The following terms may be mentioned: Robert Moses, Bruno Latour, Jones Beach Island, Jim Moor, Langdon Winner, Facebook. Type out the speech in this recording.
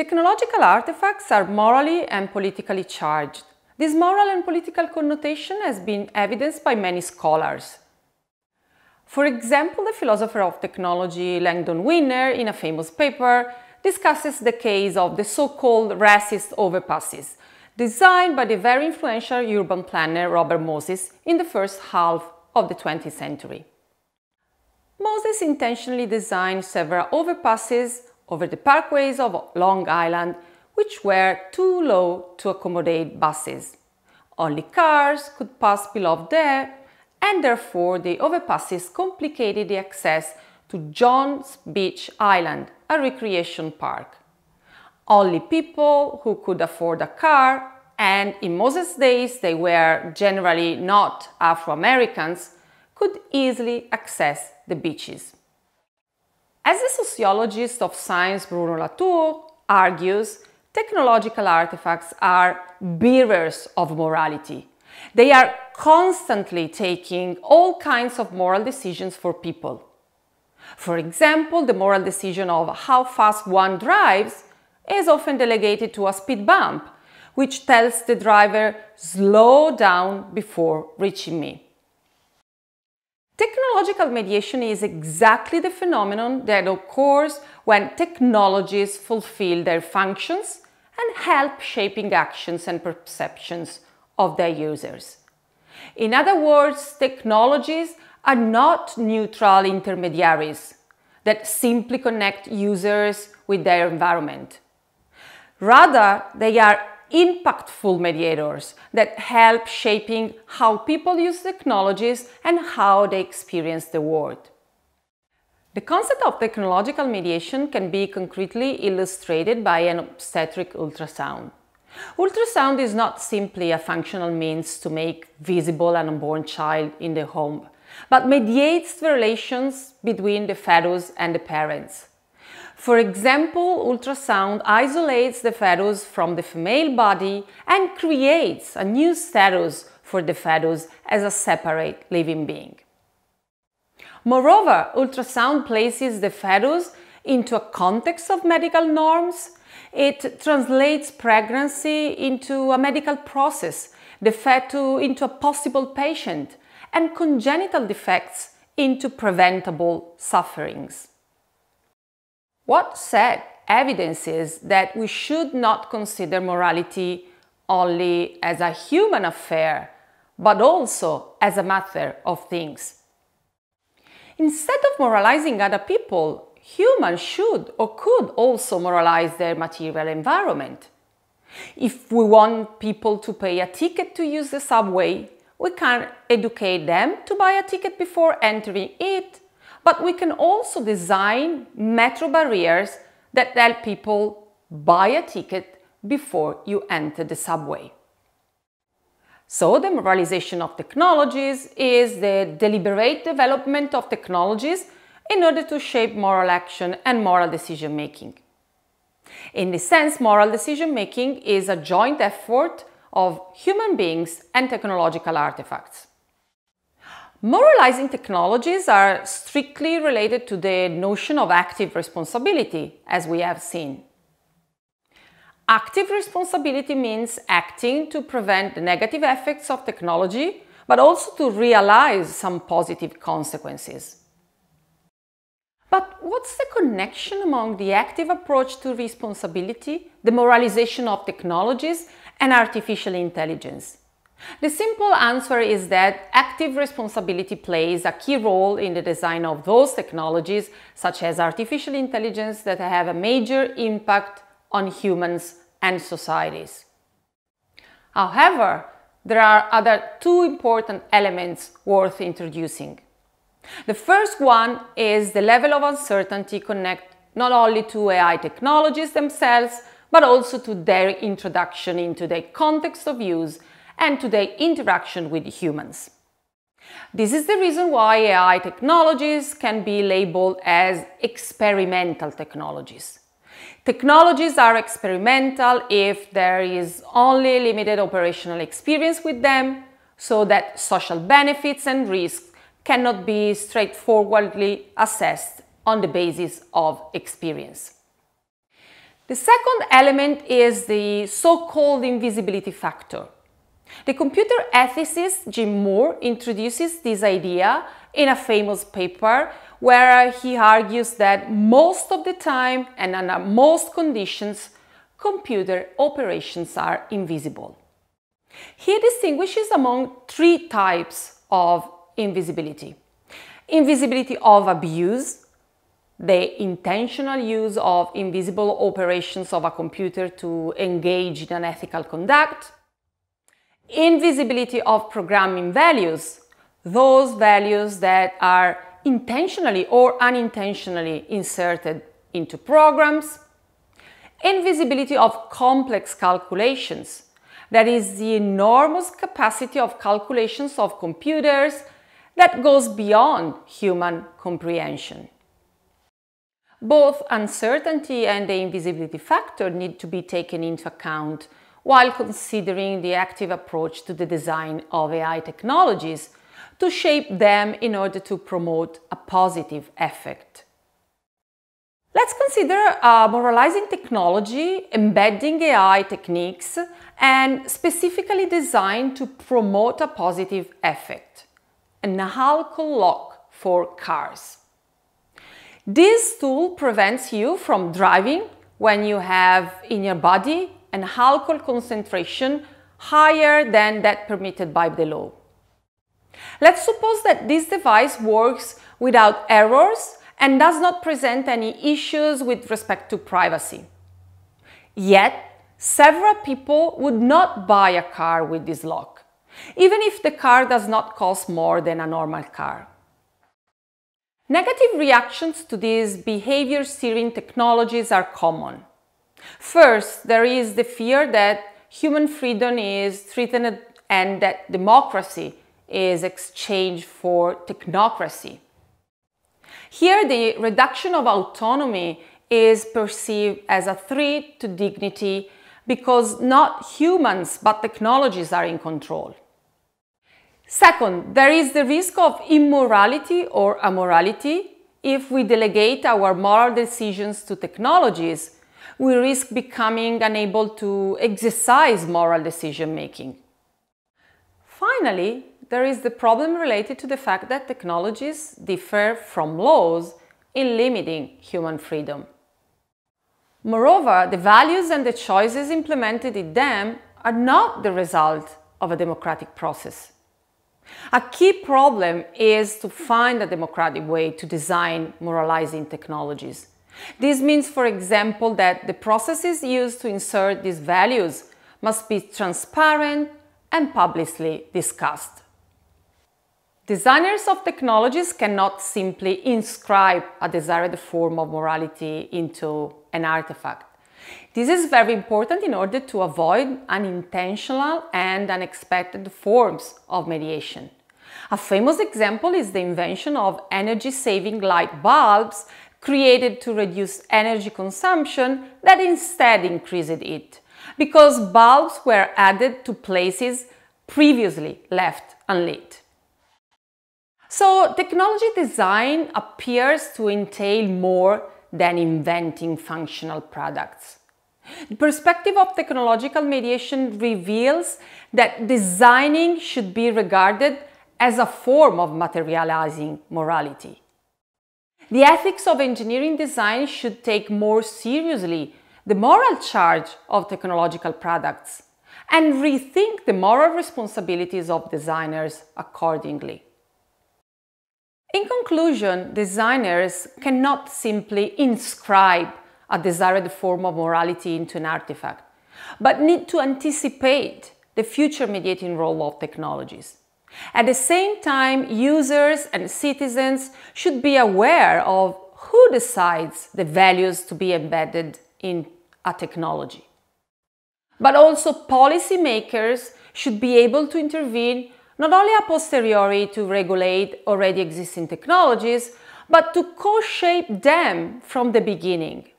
Technological artifacts are morally and politically charged. This moral and political connotation has been evidenced by many scholars. For example, the philosopher of technology Langdon Winner, in a famous paper, discusses the case of the so-called racist overpasses, designed by the very influential urban planner Robert Moses in the first half of the 20th century. Moses intentionally designed several overpasses over the parkways of Long Island, which were too low to accommodate buses. Only cars could pass below there, and therefore the overpasses complicated the access to Jones Beach Island, a recreation park. Only people who could afford a car, and in Moses' days they were generally not Afro-Americans, could easily access the beaches. As the sociologist of science Bruno Latour argues, technological artifacts are bearers of morality. They are constantly taking all kinds of moral decisions for people. For example, the moral decision of how fast one drives is often delegated to a speed bump, which tells the driver, "Slow down before reaching me." Technological mediation is exactly the phenomenon that occurs when technologies fulfill their functions and help shaping actions and perceptions of their users. In other words, technologies are not neutral intermediaries that simply connect users with their environment. Rather, they are impactful mediators that help shaping how people use technologies and how they experience the world. The concept of technological mediation can be concretely illustrated by an obstetric ultrasound. Ultrasound is not simply a functional means to make visible an unborn child in the home, but mediates the relations between the fetus and the parents. For example, ultrasound isolates the fetus from the female body and creates a new status for the fetus as a separate living being. Moreover, ultrasound places the fetus into a context of medical norms. It translates pregnancy into a medical process, the fetus into a possible patient, and congenital defects into preventable sufferings. What said evidences that we should not consider morality only as a human affair, but also as a matter of things. Instead of moralizing other people, humans should or could also moralize their material environment. If we want people to pay a ticket to use the subway, we can educate them to buy a ticket before entering it, but we can also design metro barriers that tell people, buy a ticket before you enter the subway. So the moralization of technologies is the deliberate development of technologies in order to shape moral action and moral decision-making. In this sense, moral decision-making is a joint effort of human beings and technological artifacts. Moralizing technologies are strictly related to the notion of active responsibility, as we have seen. Active responsibility means acting to prevent the negative effects of technology, but also to realize some positive consequences. But what's the connection among the active approach to responsibility, the moralization of technologies, and artificial intelligence? The simple answer is that active responsibility plays a key role in the design of those technologies, such as artificial intelligence, that have a major impact on humans and societies. However, there are other two important elements worth introducing. The first one is the level of uncertainty connected not only to AI technologies themselves, but also to their introduction into the context of use and to their interaction with humans. This is the reason why AI technologies can be labeled as experimental technologies. Technologies are experimental if there is only limited operational experience with them, so that social benefits and risks cannot be straightforwardly assessed on the basis of experience. The second element is the so-called invisibility factor. The computer ethicist Jim Moor introduces this idea in a famous paper where he argues that most of the time and under most conditions, computer operations are invisible. He distinguishes among three types of invisibility. Invisibility of abuse, the intentional use of invisible operations of a computer to engage in unethical conduct. Invisibility of programming values, those values that are intentionally or unintentionally inserted into programs. Invisibility of complex calculations, that is the enormous capacity of calculations of computers that goes beyond human comprehension. Both uncertainty and the invisibility factor need to be taken into account while considering the active approach to the design of AI technologies to shape them in order to promote a positive effect. Let's consider moralizing technology, embedding AI techniques, and specifically designed to promote a positive effect. An alcohol lock for cars. This tool prevents you from driving when you have in your body an alcohol concentration higher than that permitted by the law. Let's suppose that this device works without errors and does not present any issues with respect to privacy. Yet, several people would not buy a car with this lock, even if the car does not cost more than a normal car. Negative reactions to these behavior steering technologies are common. First, there is the fear that human freedom is threatened and that democracy is exchanged for technocracy. Here, the reduction of autonomy is perceived as a threat to dignity because not humans but technologies are in control. Second, there is the risk of immorality or amorality. If we delegate our moral decisions to technologies, we risk becoming unable to exercise moral decision-making. Finally, there is the problem related to the fact that technologies differ from laws in limiting human freedom. Moreover, the values and the choices implemented in them are not the result of a democratic process. A key problem is to find a democratic way to design moralizing technologies. This means, for example, that the processes used to insert these values must be transparent and publicly discussed. Designers of technologies cannot simply inscribe a desired form of morality into an artifact. This is very important in order to avoid unintentional and unexpected forms of mediation. A famous example is the invention of energy-saving light bulbs created to reduce energy consumption that instead increased it, because bulbs were added to places previously left unlit. So, technology design appears to entail more than inventing functional products. The perspective of technological mediation reveals that designing should be regarded as a form of materializing morality. The ethics of engineering design should take more seriously the moral charge of technological products and rethink the moral responsibilities of designers accordingly. In conclusion, designers cannot simply inscribe a desired form of morality into an artifact, but need to anticipate the future mediating role of technologies. At the same time, users and citizens should be aware of who decides the values to be embedded in a technology. But also policymakers should be able to intervene not only a posteriori to regulate already existing technologies, but to co-shape them from the beginning,